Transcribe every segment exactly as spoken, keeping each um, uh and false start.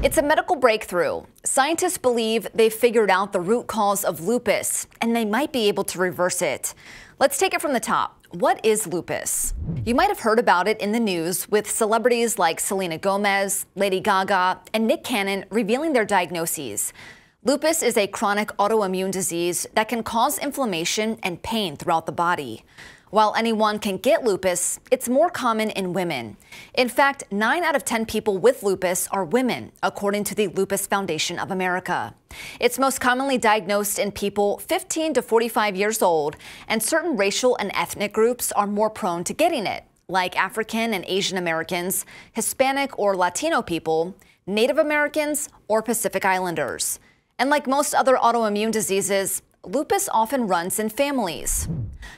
It's a medical breakthrough. Scientists believe they've figured out the root cause of lupus, and they might be able to reverse it. Let's take it from the top. What is lupus? You might have heard about it in the news with celebrities like Selena Gomez, Lady Gaga, and Nick Cannon revealing their diagnoses. Lupus is a chronic autoimmune disease that can cause inflammation and pain throughout the body. While anyone can get lupus, it's more common in women. In fact, nine out of ten people with lupus are women, according to the Lupus Foundation of America. It's most commonly diagnosed in people fifteen to forty-five years old, and certain racial and ethnic groups are more prone to getting it, like African and Asian Americans, Hispanic or Latino people, Native Americans, or Pacific Islanders. And like most other autoimmune diseases, lupus often runs in families.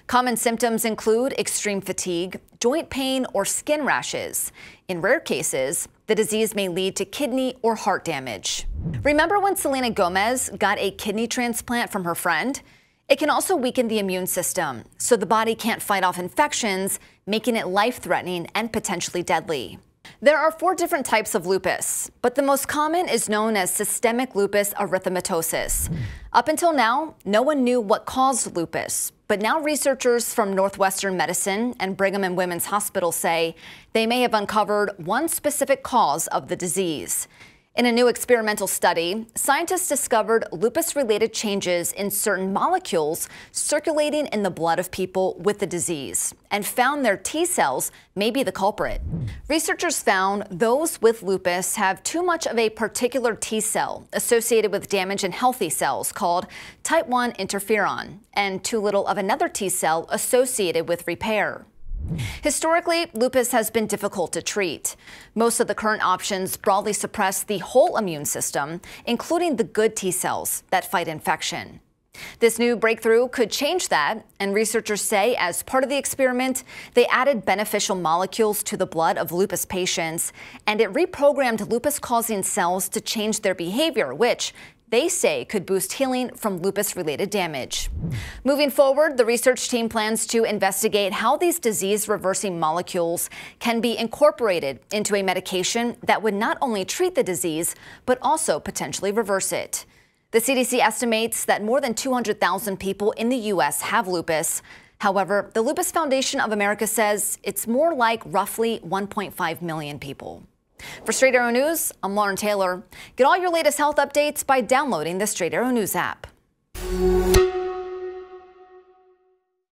Common symptoms include extreme fatigue, joint pain, or skin rashes. In rare cases, the disease may lead to kidney or heart damage. Remember when Selena Gomez got a kidney transplant from her friend? It can also weaken the immune system, so the body can't fight off infections, making it life-threatening and potentially deadly. There are four different types of lupus, but the most common is known as systemic lupus erythematosus. Up until now, no one knew what caused lupus, but now researchers from Northwestern Medicine and Brigham and Women's Hospital say they may have uncovered one specific cause of the disease. In a new experimental study, scientists discovered lupus-related changes in certain molecules circulating in the blood of people with the disease and found their T cells may be the culprit. Researchers found those with lupus have too much of a particular T cell associated with damage in healthy cells called type one interferon and too little of another T cell associated with repair. Historically, lupus has been difficult to treat. Most of the current options broadly suppress the whole immune system, including the good T cells that fight infection. This new breakthrough could change that, and researchers say as part of the experiment, they added beneficial molecules to the blood of lupus patients, and it reprogrammed lupus-causing cells to change their behavior, which they say could boost healing from lupus-related damage. Moving forward, the research team plans to investigate how these disease-reversing molecules can be incorporated into a medication that would not only treat the disease, but also potentially reverse it. The C D C estimates that more than two hundred thousand people in the U S have lupus. However, the Lupus Foundation of America says it's more like roughly one point five million people. For Straight Arrow News, I'm Lauren Taylor. Get all your latest health updates by downloading the Straight Arrow News app.